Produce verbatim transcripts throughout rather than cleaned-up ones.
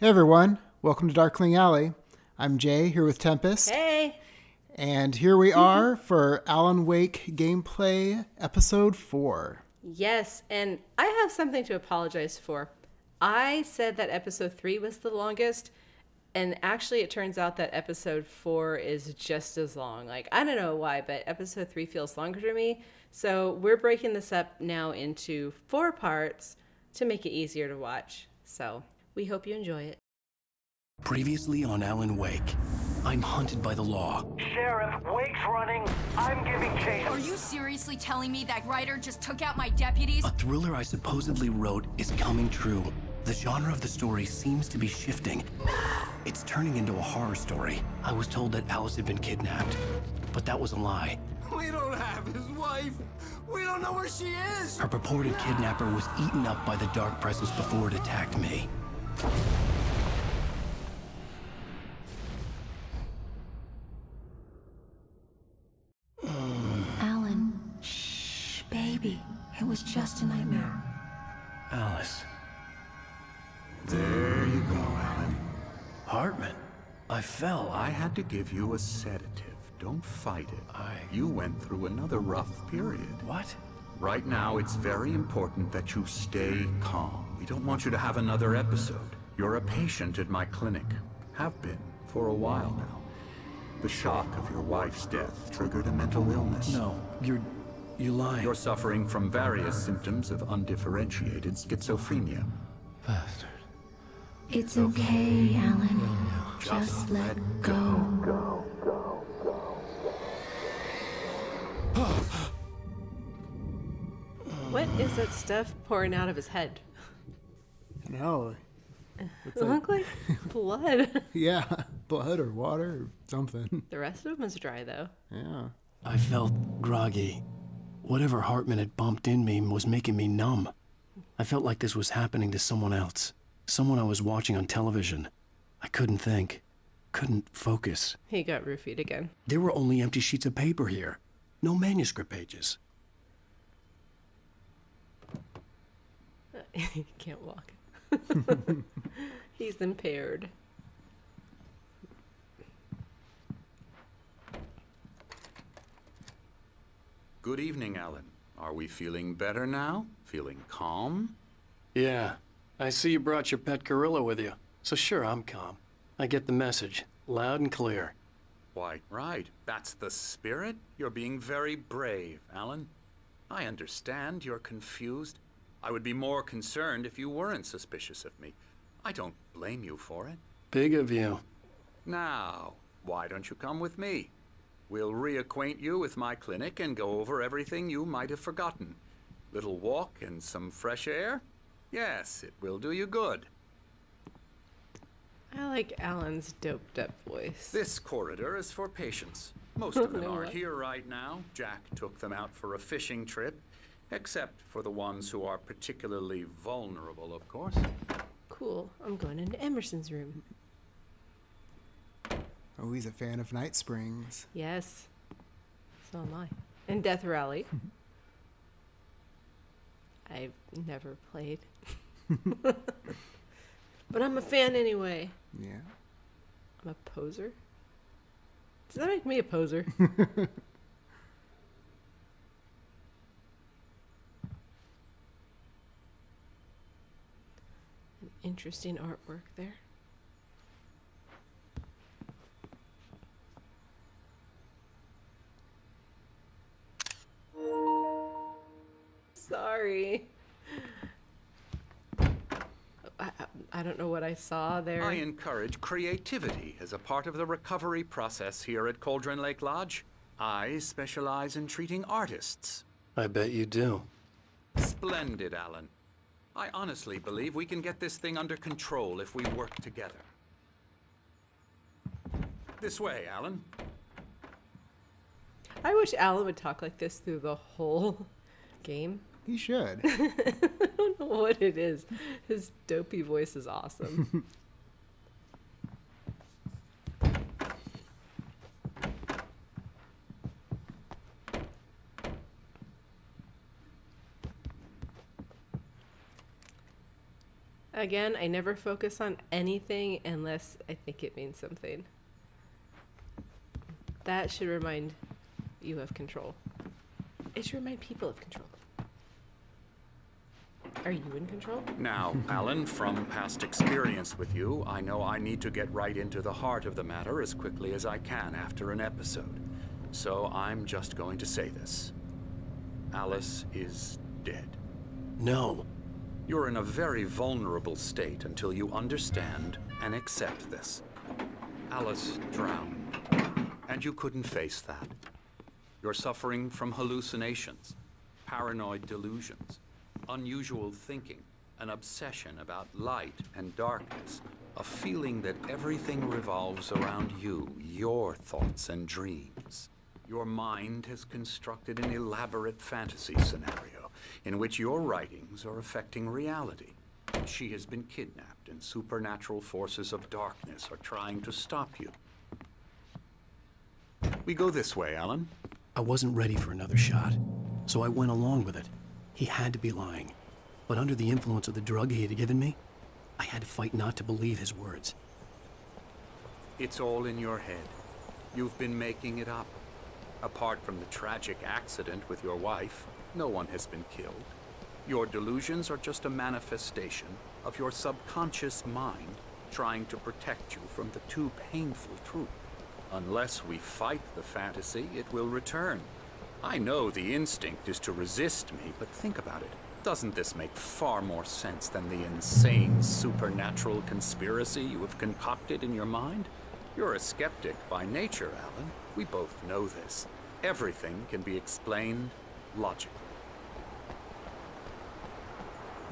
Hey everyone, welcome to Darkling Alley. I'm Jay, here with Tempest. Hey! And here we are for Alan Wake Gameplay Episode four. Yes, and I have something to apologize for. I said that Episode three was the longest, and actually it turns out that Episode four is just as long. Like, I don't know why, but Episode three feels longer to me. So we're breaking this up now into four parts to make it easier to watch, so... we hope you enjoy it. Previously on Alan Wake, I'm hunted by the law. Sheriff, Wake's running. I'm giving chase. Are you seriously telling me that writer just took out my deputies? A thriller I supposedly wrote is coming true. The genre of the story seems to be shifting. It's turning into a horror story. I was told that Alice had been kidnapped, but that was a lie. We don't have his wife. We don't know where she is. Her purported kidnapper was eaten up by the dark presence before it attacked me. Alan, shh, baby. It was just a nightmare. Alice. There you go, Alan. Hartman, I fell. I had to give you a sedative. Don't fight it. I... You went through another rough period. What? Right now, it's very important that you stay calm. We don't want you to have another episode. You're a patient at my clinic. Have been for a while now. The shock of your wife's death triggered a mental illness. No, you're... you lie. You're suffering from various symptoms of undifferentiated schizophrenia. Bastard. It's okay, Alan. Just, Just let go. Go, go, go, go. What is that stuff pouring out of his head? No. It looked like blood. Yeah, blood or water or something. The rest of them is dry, though. Yeah. I felt groggy. Whatever Hartman had bumped in me was making me numb. I felt like this was happening to someone else. Someone I was watching on television. I couldn't think. Couldn't focus. He got roofied again. There were only empty sheets of paper here. No manuscript pages. He can't walk. He's impaired. Good evening, Alan. Are we feeling better now? Feeling calm? Yeah. I see you brought your pet gorilla with you. So sure, I'm calm. I get the message. Loud and clear. Why, right. That's the spirit. You're being very brave, Alan. I understand you're confused. I would be more concerned if you weren't suspicious of me. I don't blame you for it. Big of you. Now, why don't you come with me? We'll reacquaint you with my clinic and go over everything you might have forgotten. Little walk and some fresh air? Yes, it will do you good. I like Alan's doped-up voice. This corridor is for patients. Most of them aren't here right now. Jack took them out for a fishing trip. Except for the ones who are particularly vulnerable, of course. Cool. I'm going into Emerson's room. Oh, he's a fan of Night Springs. Yes. So am I. And Death Rally. I've never played. But I'm a fan anyway. Yeah. I'm a poser. Does that make me a poser? Interesting artwork there. Sorry. I, I don't know what I saw there. I encourage creativity as a part of the recovery process here at Cauldron Lake Lodge. I specialize in treating artists. I bet you do. Splendid, Alan. I honestly believe we can get this thing under control if we work together. This way, Alan. I wish Alan would talk like this through the whole game. He should. I don't know what it is. His dopey voice is awesome. Again, I never focus on anything unless I think it means something. That should remind you of control. It should remind people of control. Are you in control? Now, Alan, from past experience with you, I know I need to get right into the heart of the matter as quickly as I can after an episode. So I'm just going to say this. Alice is dead. No. You're in a very vulnerable state until you understand and accept this. Alice drowned, and you couldn't face that. You're suffering from hallucinations, paranoid delusions, unusual thinking, an obsession about light and darkness, a feeling that everything revolves around you, your thoughts and dreams. Your mind has constructed an elaborate fantasy scenario in which your writings are affecting reality. She has been kidnapped and supernatural forces of darkness are trying to stop you. We go this way, Alan. I wasn't ready for another shot, so I went along with it. He had to be lying, but under the influence of the drug he had given me, I had to fight not to believe his words. It's all in your head. You've been making it up. Apart from the tragic accident with your wife, no one has been killed. Your delusions are just a manifestation of your subconscious mind trying to protect you from the too painful truth. Unless we fight the fantasy, it will return. I know the instinct is to resist me, but think about it. Doesn't this make far more sense than the insane supernatural conspiracy you have concocted in your mind? You're a skeptic by nature, Alan. We both know this. Everything can be explained logically.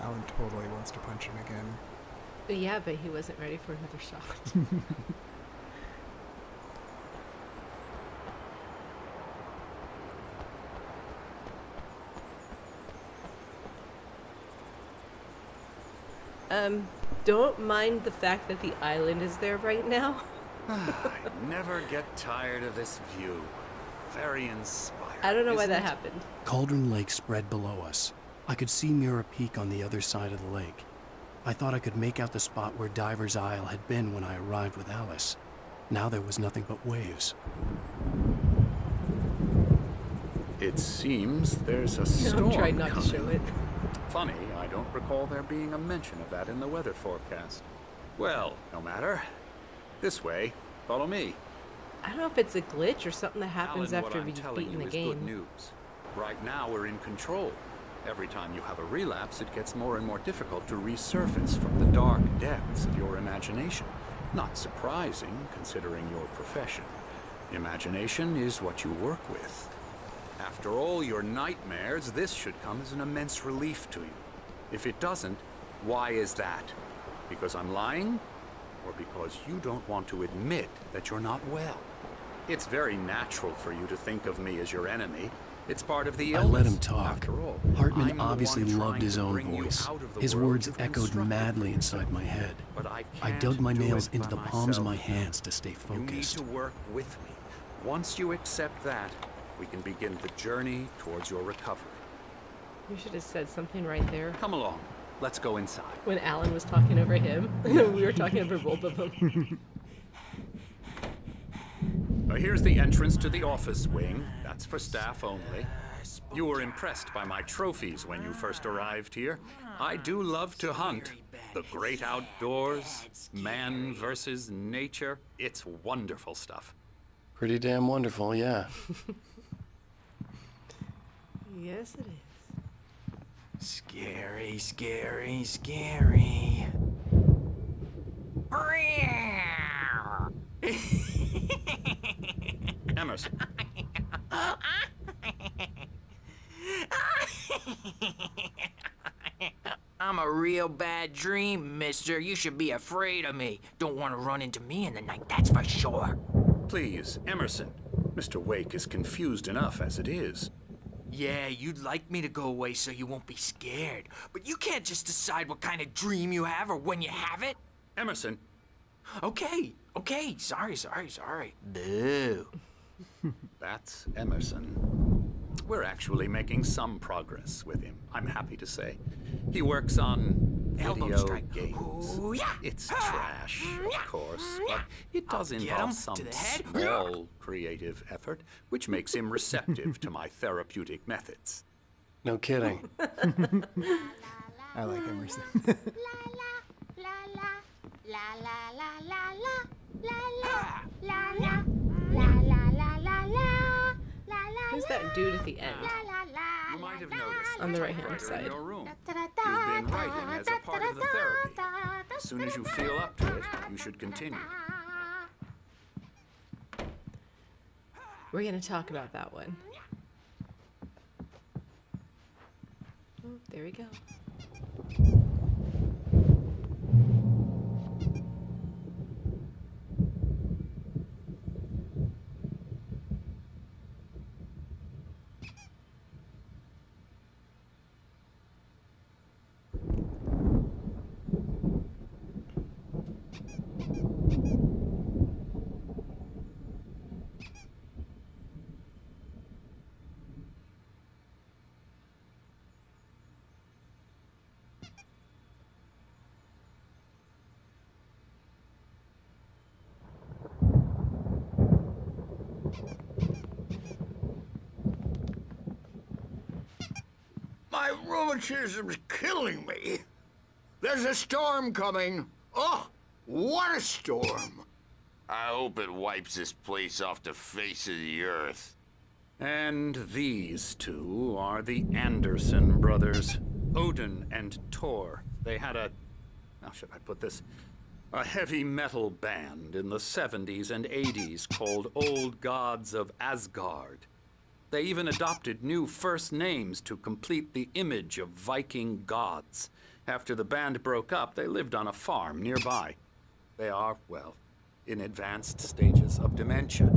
Alan totally wants to punch him again. Yeah, but he wasn't ready for another shot. Um, don't mind the fact that the island is there right now. I never get tired of this view. Very inspiring. I don't know why that happened. Cauldron Lake spread below us. I could see Mira Peak on the other side of the lake. I thought I could make out the spot where Diver's Isle had been when I arrived with Alice. Now there was nothing but waves. It seems there's a storm coming. No, I'm trying not to show it. Funny, I don't recall there being a mention of that in the weather forecast. Well, no matter. This way, follow me. I don't know if it's a glitch or something that happens Alan, after we've beaten the game. Good news. Right now we're in control. Every time you have a relapse, it gets more and more difficult to resurface from the dark depths of your imagination. Not surprising, considering your profession. Imagination is what you work with. After all your nightmares, this should come as an immense relief to you. If it doesn't, why is that? Because I'm lying? Or because you don't want to admit that you're not well? It's very natural for you to think of me as your enemy. It's part of the illness. I let him talk. After all, Hartman obviously loved his own voice. His words echoed madly inside my head. But I, I dug my nails into the myself. palms of my hands to stay focused. You need to work with me. Once you accept that, we can begin the journey towards your recovery. You should have said something right there. Come along. Let's go inside. When Alan was talking over him, we were talking over both of them. Now here's the entrance to the office wing. That's for staff only. You were impressed by my trophies when you first arrived here. I do love to hunt. The great outdoors, man versus nature. It's wonderful stuff. Pretty damn wonderful, yeah. Yes, it is. Scary, scary, scary. Emerson. I'm a real bad dream, mister. You should be afraid of me. Don't want to run into me in the night, that's for sure. Please, Emerson. Mister Wake is confused enough as it is. Yeah, you'd like me to go away so you won't be scared. But you can't just decide what kind of dream you have or when you have it. Emerson. Okay, okay. Sorry, sorry, sorry. Boo. That's Emerson. We're actually making some progress with him, I'm happy to say. He works on video games. It's trash, of course, but it does involve some small creative effort, which makes him receptive to my therapeutic methods. No kidding. I like Emerson. Who's that dude at the end? You might have noticed on the right-hand side. He's been writing as a part of the therapy. As soon as you feel up to it, you should continue. We're gonna talk about that one. Oh, there we go. My rheumatism's killing me. There's a storm coming. Oh, what a storm. I hope it wipes this place off the face of the earth. And these two are the Anderson brothers, Odin and Tor. They had a, how should I put this, a heavy metal band in the seventies and eighties called Old Gods of Asgard. They even adopted new first names to complete the image of Viking gods. After the band broke up, they lived on a farm nearby. They are, well, in advanced stages of dementia.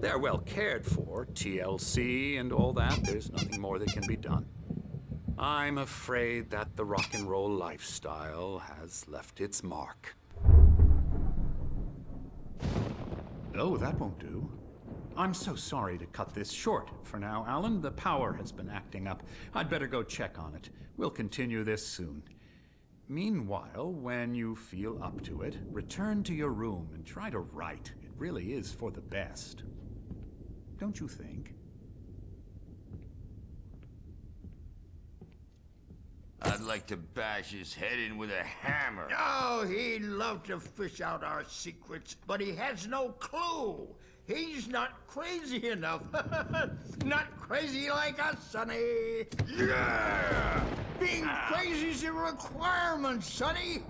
They're well cared for, T L C and all that. There's nothing more that can be done. I'm afraid that the rock and roll lifestyle has left its mark. No, that won't do. I'm so sorry to cut this short for now, Alan. The power has been acting up. I'd better go check on it. We'll continue this soon. Meanwhile, when you feel up to it, return to your room and try to write. It really is for the best. Don't you think? I'd like to bash his head in with a hammer. Oh, he'd love to fish out our secrets, but he has no clue. He's not crazy enough. Not crazy like us, Sonny. Yeah! Being crazy's a requirement, Sonny.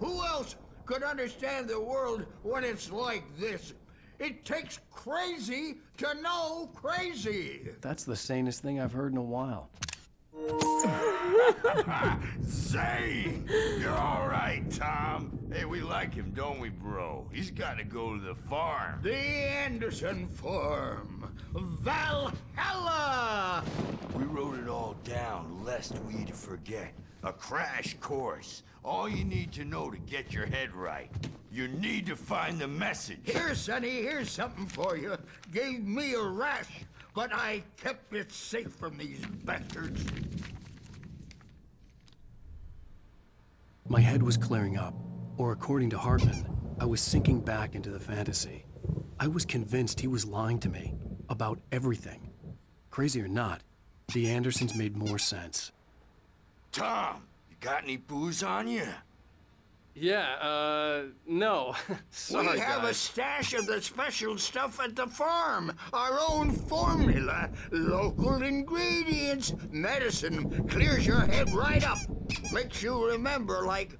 Who else could understand the world when it's like this? It takes crazy to know crazy. That's the sanest thing I've heard in a while. Zane! You're all right, Tom. Hey, we like him, don't we, bro? He's got to go to the farm. The Anderson Farm. Valhalla! We wrote it all down, lest we'd forget. A crash course. All you need to know to get your head right. You need to find the message. Here, Sonny, here's something for you. Gave me a rash, but I kept it safe from these bastards. My head was clearing up, or according to Hartman, I was sinking back into the fantasy. I was convinced he was lying to me about everything. Crazy or not, the Andersons made more sense. Tom, you got any booze on you? Yeah, uh, no. Sorry, we have guys. a stash of the special stuff at the farm. Our own formula, local ingredients, medicine. Clears your head right up. Makes you remember like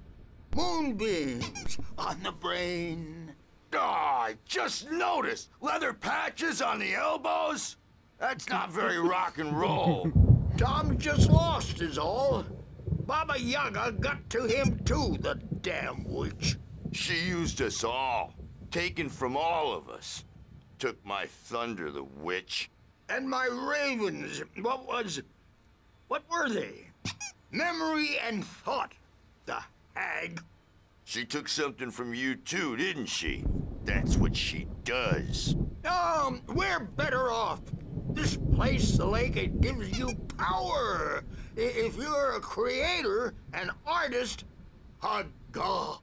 moonbeams on the brain. Oh, I just noticed leather patches on the elbows. That's not very rock and roll. Tom just lost is all. Baba Yaga got to him too, the damn witch. She used us all, taken from all of us. Took my thunder, the witch. And my ravens, what was, what were they? Memory and thought, the hag. She took something from you too, didn't she? That's what she does. Um, we're better off. This place, the lake, it gives you power. If you're a creator, an artist, Hagar.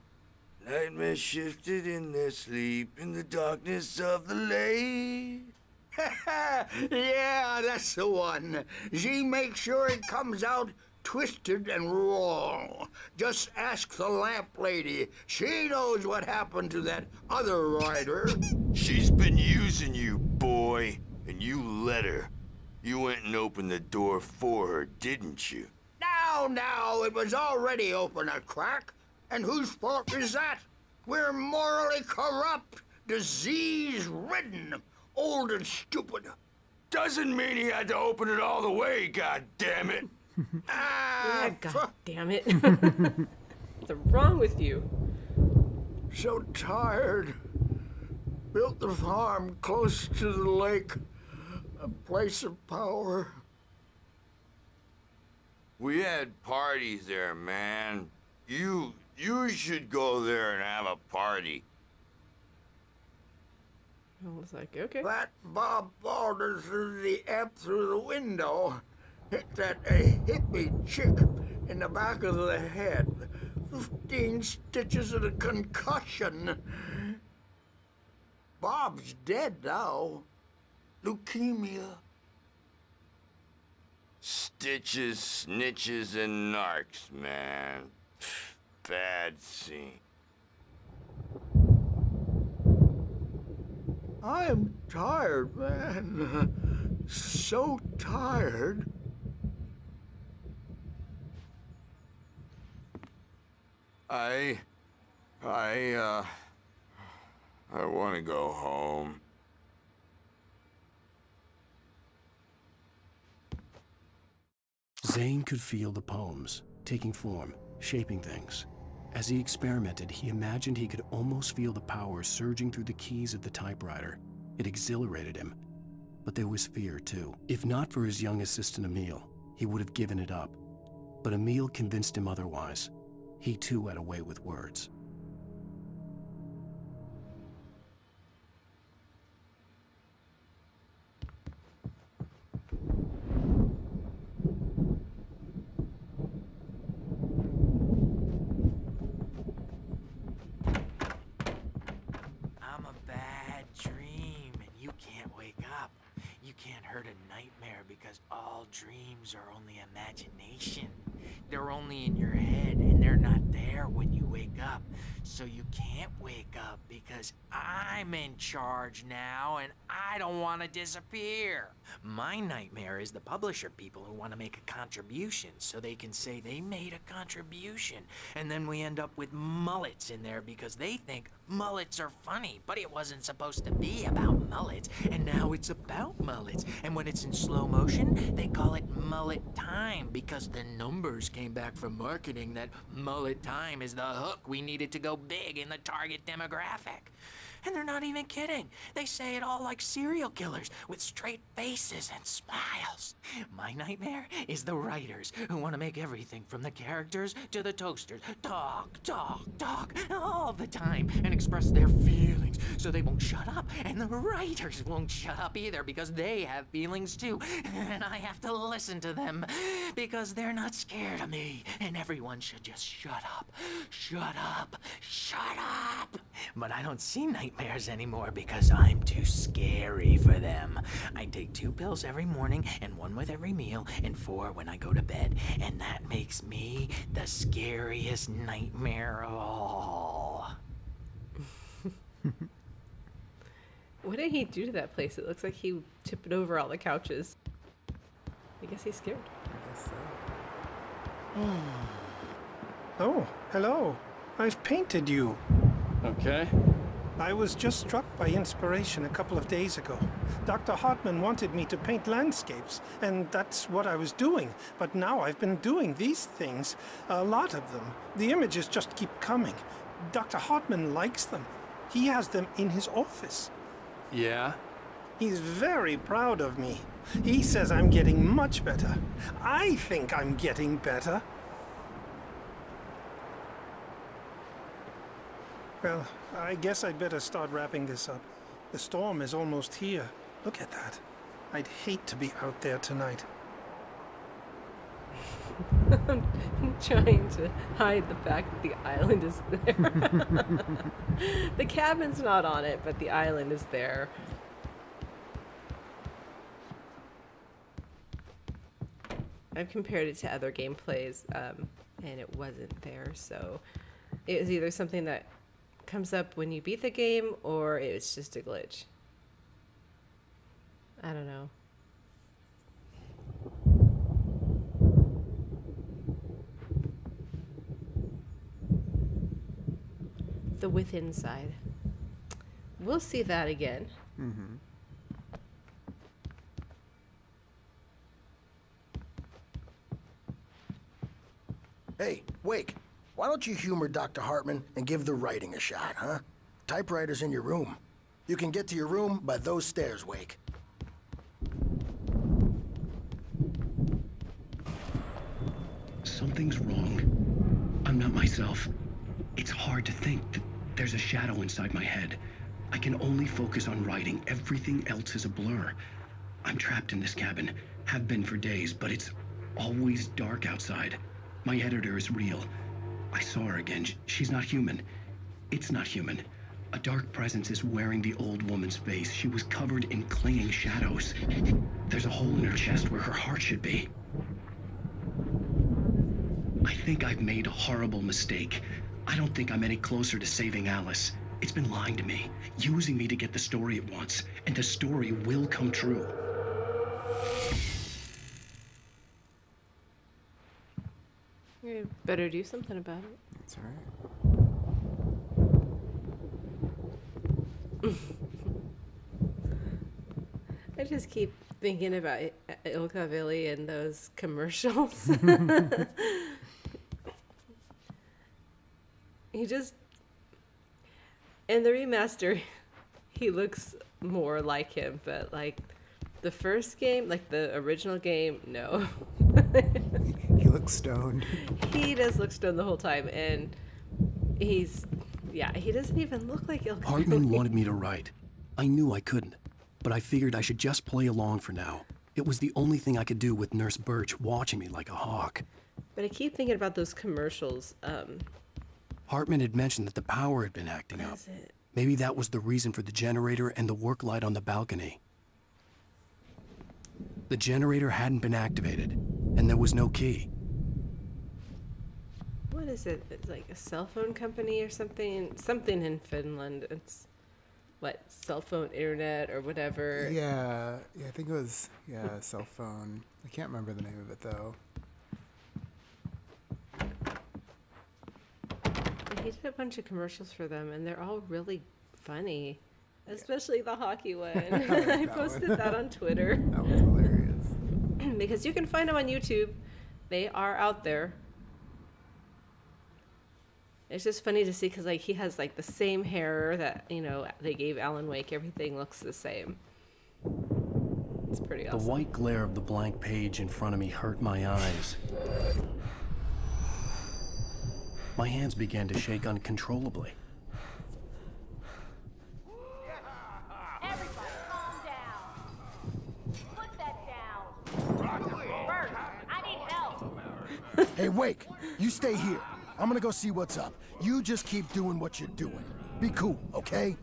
Nightmares shifted in their sleep in the darkness of the lake. Yeah, that's the one. She makes sure it comes out twisted and raw. Just ask the lamp lady. She knows what happened to that other rider. She's been using you, boy, and you let her. You went and opened the door for her, didn't you? Now, now, it was already open a crack. And whose fault is that? We're morally corrupt, disease-ridden, old and stupid. Doesn't mean he had to open it all the way, goddammit. Ah, yeah, God damn it. What's wrong with you? So tired. Built the farm close to the lake, a place of power. We had parties there, man. You, you should go there and have a party. I was like, okay. That Bob Balder threw the app through the window. Hit that a hippie chick in the back of the head. Fifteen stitches of a concussion. Bob's dead now. Leukemia. Stitches, snitches, and narcs, man. Bad scene. I'm tired, man. So tired. I, I, uh, I want to go home. Zane could feel the poems taking form, shaping things. As he experimented, he imagined he could almost feel the power surging through the keys of the typewriter. It exhilarated him. But there was fear, too. If not for his young assistant, Emil, he would have given it up. But Emil convinced him otherwise. He, too, had a way with words. I'm a bad dream, and you can't wake up. You can't hurt a nightmare because all dreams are only imagination. They're only in your head, and they're not there when you wake up. So you can't wake up because I'm in charge now, and I don't want to disappear. My nightmare is the publisher people who want to make a contribution so they can say they made a contribution. And then we end up with mullets in there because they think mullets are funny, but it wasn't supposed to be about mullets, and now it's about mullets. And when it's in slow motion, they call it mullet time because the numbers came back from marketing that mullet time is the hook we needed to go big in the target demographic. And they're not even kidding. They say it all like serial killers with straight faces and smiles. My nightmare is the writers who want to make everything from the characters to the toasters talk, talk, talk all the time and express their feelings so they won't shut up. And the writers won't shut up either because they have feelings too. And I have to listen to them because they're not scared of me. And everyone should just shut up, shut up, shut up. But I don't see nightmares anymore because I'm too scary for them. I take two pills every morning and one with every meal and four when I go to bed, and that makes me the scariest nightmare of all. What did he do to that place? It looks like he tipped over all the couches. I guess he's scared. I guess so. Oh, hello. I've painted you. Okay. I was just struck by inspiration a couple of days ago. Doctor Hartman wanted me to paint landscapes, and that's what I was doing. But now I've been doing these things, a lot of them. The images just keep coming. Doctor Hartman likes them. He has them in his office. Yeah? He's very proud of me. He says I'm getting much better. I think I'm getting better. Well, I guess I'd better start wrapping this up. The storm is almost here. Look at that. I'd hate to be out there tonight. I'm trying to hide the fact that the island is there. The cabin's not on it, but the island is there. I've compared it to other gameplays, um, and it wasn't there, so it was either something that comes up when you beat the game, or it's just a glitch. I don't know. The within side. We'll see that again. Mm-hmm. Hey, Wake, why don't you humor Doctor Hartman and give the writing a shot, huh? Typewriter's in your room. You can get to your room by those stairs, Wake. Something's wrong. I'm not myself. It's hard to think that there's a shadow inside my head. I can only focus on writing. Everything else is a blur. I'm trapped in this cabin. Have been for days, but it's always dark outside. My editor is real. I saw her again. She's not human. It's not human. A dark presence is wearing the old woman's face. She was covered in clinging shadows. There's a hole in her chest where her heart should be. I think I've made a horrible mistake. I don't think I'm any closer to saving Alice. It's been lying to me, using me to get the story it wants, and the story will come true. You better do something about it. That's all right. I just keep thinking about Ilka Villi and those commercials. He just, in the remaster, he looks more like him, but like the first game, like the original game, no. He looks stoned. He does look stoned the whole time, and he's, yeah, he doesn't even look like Ilka. Hartman wanted me to write. I knew I couldn't, but I figured I should just play along for now. It was the only thing I could do with Nurse Birch watching me like a hawk. But I keep thinking about those commercials. Um, Hartman had mentioned that the power had been acting up. Maybe that was the reason for the generator and the work light on the balcony. The generator hadn't been activated, and there was no key. What is it? It's like a cell phone company or something? Something in Finland. It's what? Cell phone internet or whatever. Yeah, yeah I think it was yeah, cell phone. I can't remember the name of it, though. He did a bunch of commercials for them, and they're all really funny, especially the hockey one. I posted one. that on Twitter. That was hilarious. Because you can find them on YouTube. They are out there. It's just funny to see because like he has like the same hair that you know they gave Alan Wake. Everything looks the same. It's pretty awesome. The white glare of the blank page in front of me hurt my eyes. My hands began to shake uncontrollably. Everybody, calm down. Put that down. Birch, I need help. Hey, Wake, you stay here. I'm gonna go see what's up. You just keep doing what you're doing. Be cool, okay?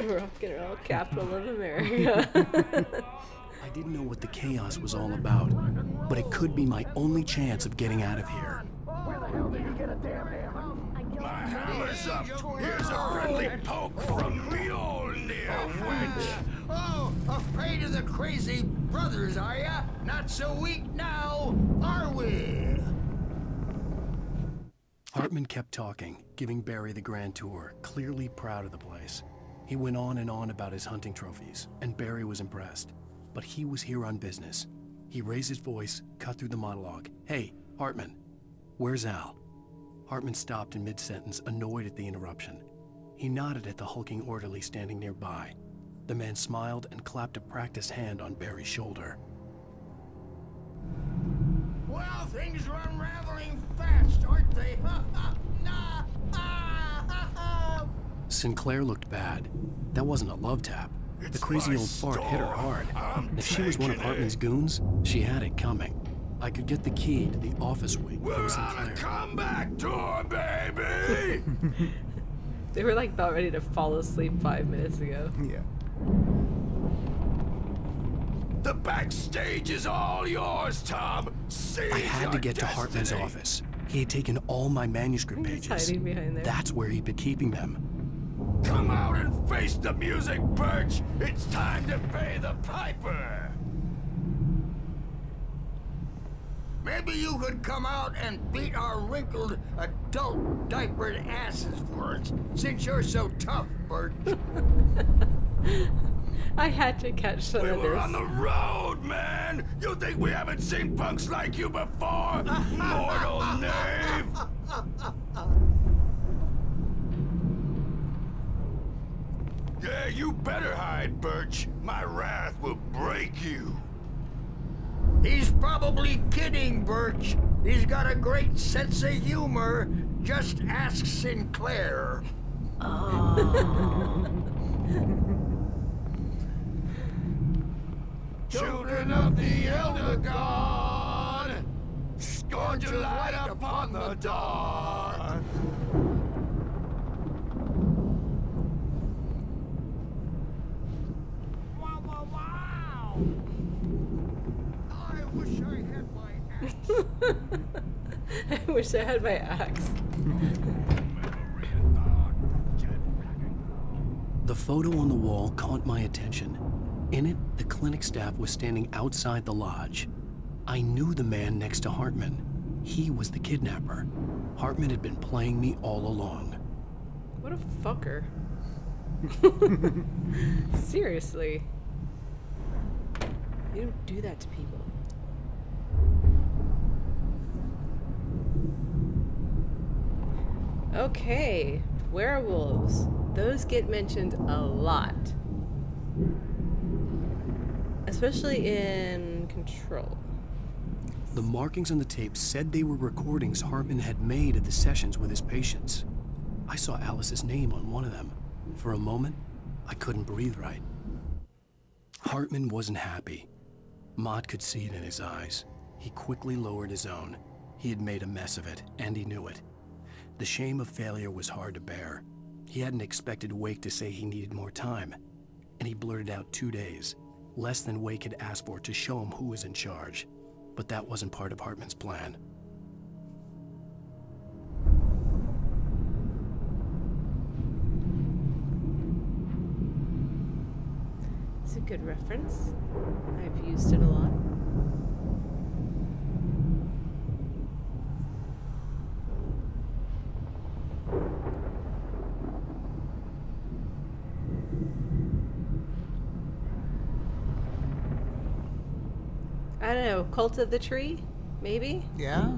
Rock and roll, capital of America. I didn't know what the chaos was all about, but it could be my only chance of getting out of here. My hammer's up. Here's a friendly poke from me, old near wench. Oh, afraid of the crazy brothers, are ya? Not so weak now, are we? Hartman kept talking, giving Barry the grand tour, clearly proud of the place. He went on and on about his hunting trophies, and Barry was impressed. But he was here on business. He raised his voice, cut through the monologue. Hey, Hartman. Where's Al? Hartman stopped in mid-sentence, annoyed at the interruption. He nodded at the hulking orderly standing nearby. The man smiled and clapped a practiced hand on Barry's shoulder. Well, things are unraveling fast, aren't they? Sinclair looked bad. That wasn't a love tap. It's the crazy old fart hit her hard. If she was one of Hartman's goons, she had it coming. I could get the key to the office wing from Sinclair. Come back door, baby! They were like about ready to fall asleep five minutes ago. Yeah. The backstage is all yours, Tom. Seize I had to get destiny. to Hartman's office. He had taken all my manuscript pages. Hiding behind there. That's where he'd been keeping them. Come out and face the music, Birch. It's time to pay the piper. Maybe you could come out and beat our wrinkled, adult, diapered asses for us, since you're so tough, Birch. I had to catch some we of this. We were on the road, man! You think we haven't seen punks like you before, mortal knave? Yeah, you better hide, Birch. My wrath will break you. He's probably kidding, Birch. He's got a great sense of humor. Just ask Sinclair. Oh. Children of the Elder God, scorn to light upon the dawn. Wow, wow, wow. I wish I had my axe. I wish I had my axe. The photo on the wall caught my attention. In it, the clinic staff was standing outside the lodge. I knew the man next to Hartman. He was the kidnapper. Hartman had been playing me all along. What a fucker. Seriously. You don't do that to people. Okay, werewolves. Those get mentioned a lot. Especially in Control. The markings on the tape said they were recordings Hartman had made at the sessions with his patients. I saw Alice's name on one of them. For a moment, I couldn't breathe right. Hartman wasn't happy. Mott could see it in his eyes. He quickly lowered his own. He had made a mess of it, and he knew it. The shame of failure was hard to bear. He hadn't expected Wake to say he needed more time, and he blurted out two days. Less than Wake had asked for to show him who was in charge. But that wasn't part of Hartman's plan. It's a good reference. I've used it a lot. I don't know, Cult of the Tree? Maybe? Yeah.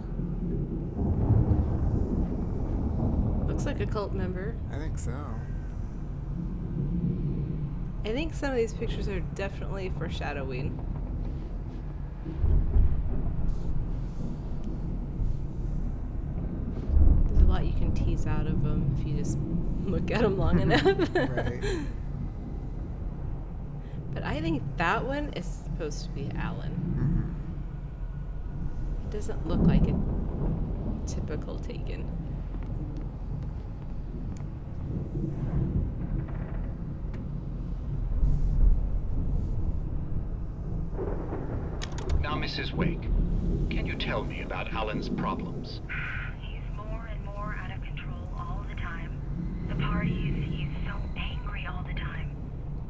Looks like a cult member. I think so. I think some of these pictures are definitely foreshadowing. There's a lot you can tease out of them if you just look at them long enough. Right. But I think that one is supposed to be Alan. Doesn't look like a typical Taken. Now, Missus Wake, can you tell me about Alan's problems? He's more and more out of control all the time. The parties, he's so angry all the time.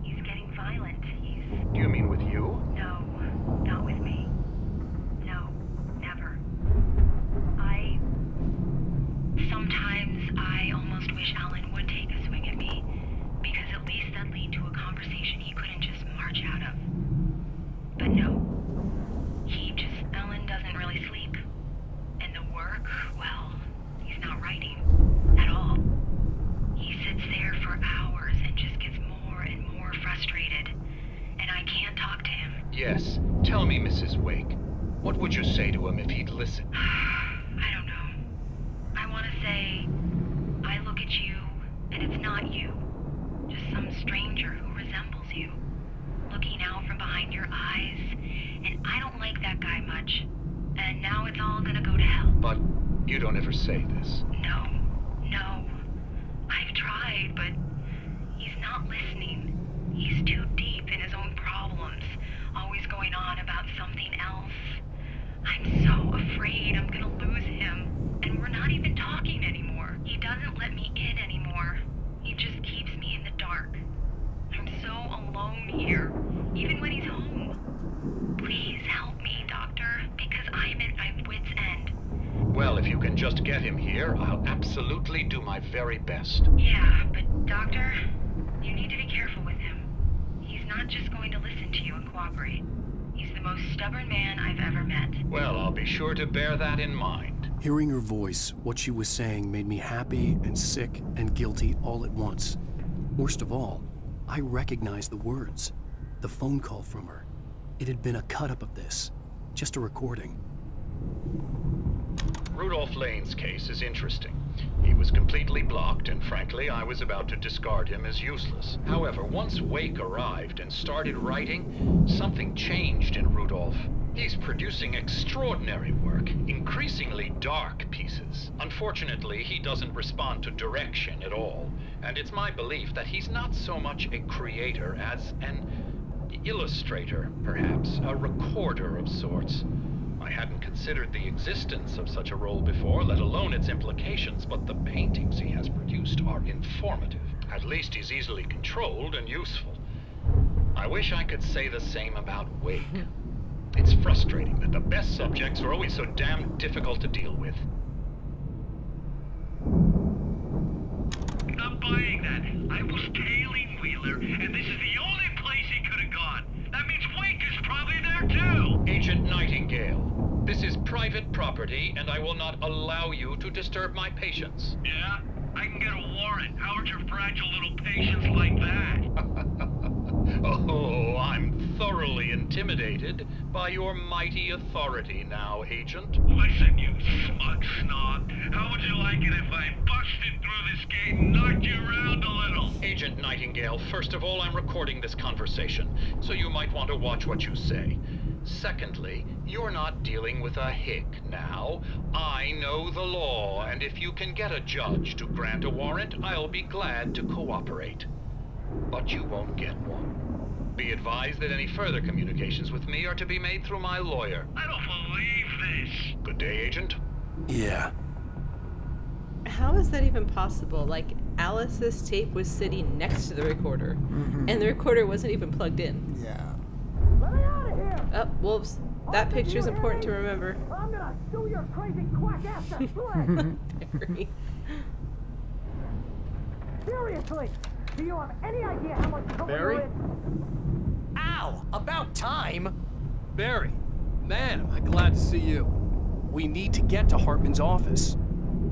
He's getting violent. He's... Do you mean with you? No, not with me. Sometimes I almost wish Alan would take a swing at me, because at least that'd lead to a conversation he couldn't just march out of. But no. He just... Alan doesn't really sleep. And the work, well, he's not writing. At all. He sits there for hours and just gets more and more frustrated. And I can't talk to him. Yes. Tell me, Missus Wake. What would you say to him if he'd listen? I don't know. Say, I look at you, and it's not you. Just some stranger who resembles you. Looking out from behind your eyes, and I don't like that guy much. But you don't ever say this. No. No. I've tried, but he's not listening. He's too deep in his own problems, always going on about something else. I'm so afraid I'm gonna lose him, and we're not even talking anymore. He doesn't let me in anymore. He just keeps me in the dark. I'm so alone here, even when he's home. Please help me, Doctor, because I'm at my wit's end. Well, if you can just get him here, I'll absolutely do my very best. Yeah, but Doctor, you need to be careful with him. He's not just going to listen to you and cooperate. He's the most stubborn man I've ever met. Well, I'll be sure to bear that in mind. Hearing her voice, what she was saying made me happy and sick and guilty all at once. Worst of all, I recognized the words, the phone call from her. It had been a cut-up of this, just a recording. Rudolf Lane's case is interesting. He was completely blocked, and frankly, I was about to discard him as useless. However, once Wake arrived and started writing, something changed in Rudolf. He's producing extraordinary work, increasingly dark pieces. Unfortunately, he doesn't respond to direction at all, and it's my belief that he's not so much a creator as an illustrator, perhaps, a recorder of sorts. I hadn't considered the existence of such a role before, let alone its implications, but the paintings he has produced are informative. At least he's easily controlled and useful. I wish I could say the same about Wake. It's frustrating that the best subjects are always so damn difficult to deal with. Not buying that. I was tailing Wheeler, and this is the only place he could have gone. That means Wake is probably there too! Agent Nightingale. This is private property, and I will not allow you to disturb my patients. Yeah? I can get a warrant. How are your fragile little patients like that? Oh, I'm thoroughly intimidated by your mighty authority now, Agent. Listen, you smug snob. How would you like it if I busted through this gate and knocked you around a little? Agent Nightingale, first of all, I'm recording this conversation, so you might want to watch what you say. Secondly, you're not dealing with a hick now. I know the law, and if you can get a judge to grant a warrant, I'll be glad to cooperate. But you won't get one. Be advised that any further communications with me are to be made through my lawyer. I don't believe this. Good day, Agent. Yeah. How is that even possible? Like, Alice's tape was sitting next to the recorder, mm-hmm. and the recorder wasn't even plugged in. Yeah. Oh, wolves. That picture's important to remember. I'm gonna sue your crazy quack ass to play. Seriously, do you have any idea how much trouble Barry? Ow! About time! Barry, man, am I glad to see you. We need to get to Hartman's office.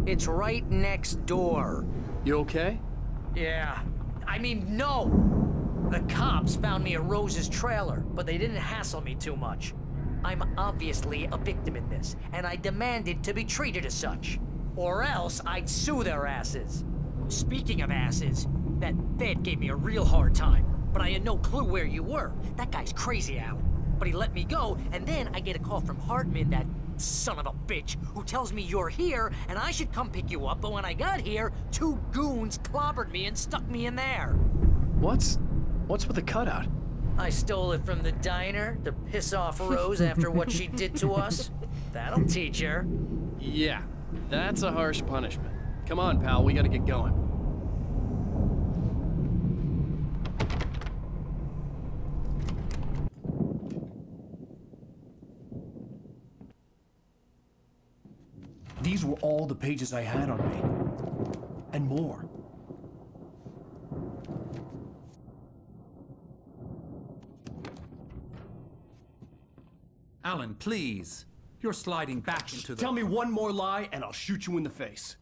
It's right next door. You okay? Yeah. I mean, no! The cops found me at Rose's trailer, but they didn't hassle me too much. I'm obviously a victim in this, and I demanded to be treated as such. Or else I'd sue their asses. Speaking of asses, that fed gave me a real hard time, but I had no clue where you were. That guy's crazy, Alan. But he let me go, and then I get a call from Hartman, that son of a bitch, who tells me you're here, and I should come pick you up, but when I got here, two goons clobbered me and stuck me in there. What's... What's with the cutout? I stole it from the diner to piss off Rose after what she did to us. That'll teach her. Yeah, that's a harsh punishment. Come on, pal, we gotta get going. These were all the pages I had on me. And more. Alan, please. You're sliding back into the... Tell me one more lie, and I'll shoot you in the face.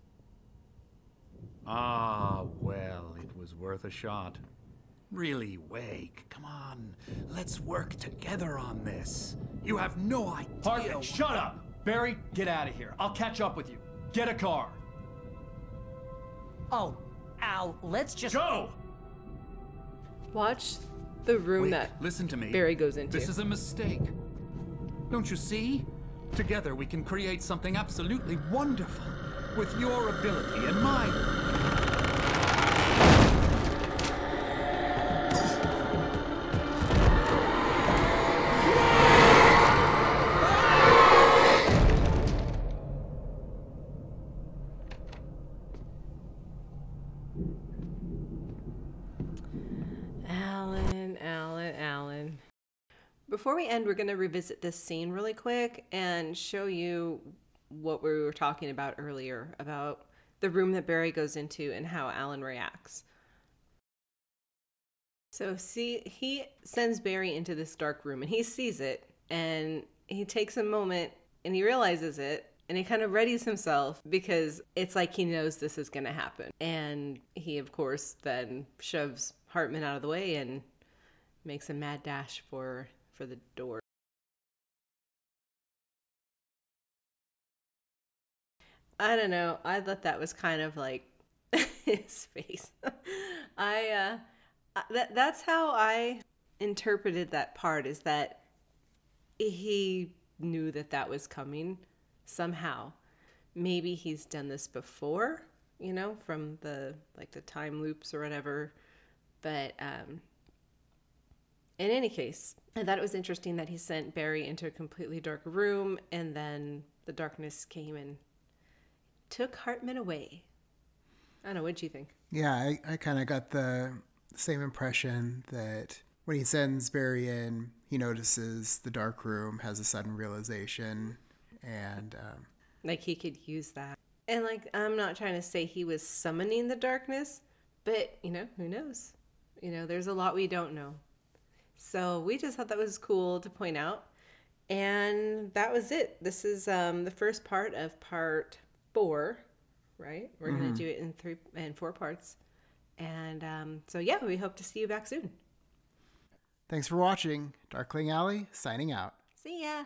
Ah, well, it was worth a shot. Really, Wake, come on. Let's work together on this. You have no idea... Hartman, shut up! Barry, get out of here. I'll catch up with you. Get a car. Oh, Al, let's just... Go! Watch the room Wake, that listen to me. Barry goes into. This is a mistake. Don't you see? Together we can create something absolutely wonderful with your ability and mine. Before we end, we're going to revisit this scene really quick and show you what we were talking about earlier about the room that Barry goes into and how Alan reacts. So see, he sends Barry into this dark room and he sees it and he takes a moment and he realizes it and he kind of readies himself because it's like he knows this is going to happen. And he, of course, then shoves Hartman out of the way and makes a mad dash for for the door. I don't know. I thought that was kind of like his face. I uh that that's how I interpreted that part, is that he knew that that was coming somehow. Maybe he's done this before, you know, from the like the time loops or whatever. But um in any case, I thought it was interesting that he sent Barry into a completely dark room and then the darkness came and took Hartman away. I don't know, what'd you think? Yeah, I, I kind of got the same impression that when he sends Barry in, he notices the dark room, has a sudden realization, and... Um, like he could use that. And like, I'm not trying to say he was summoning the darkness, but, you know, who knows? You know, there's a lot we don't know. So we just thought that was cool to point out. And that was it. This is um, the first part of part four, right? We're mm-hmm. going to do it in three and four parts. And um, so, yeah, we hope to see you back soon. Thanks for watching. Darkling Alley signing out. See ya.